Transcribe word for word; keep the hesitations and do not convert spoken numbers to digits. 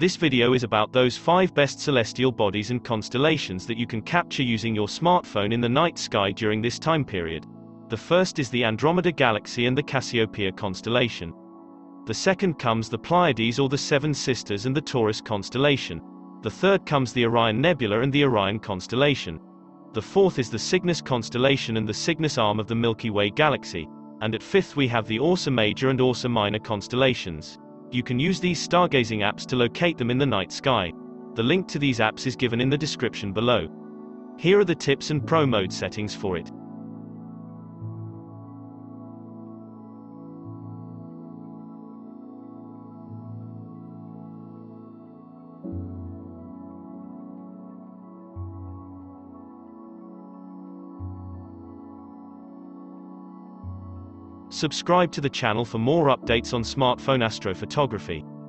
This video is about those five best celestial bodies and constellations that you can capture using your smartphone in the night sky during this time period. The first is the Andromeda Galaxy and the Cassiopeia constellation. The second comes the Pleiades or the Seven Sisters and the Taurus constellation. The third comes the Orion Nebula and the Orion constellation. The fourth is the Cygnus constellation and the Cygnus Arm of the Milky Way Galaxy. And at fifth we have the Ursa Major and Ursa Minor constellations. You can use these stargazing apps to locate them in the night sky. The link to these apps is given in the description below. Here are the tips and pro mode settings for it. Subscribe to the channel for more updates on smartphone astrophotography.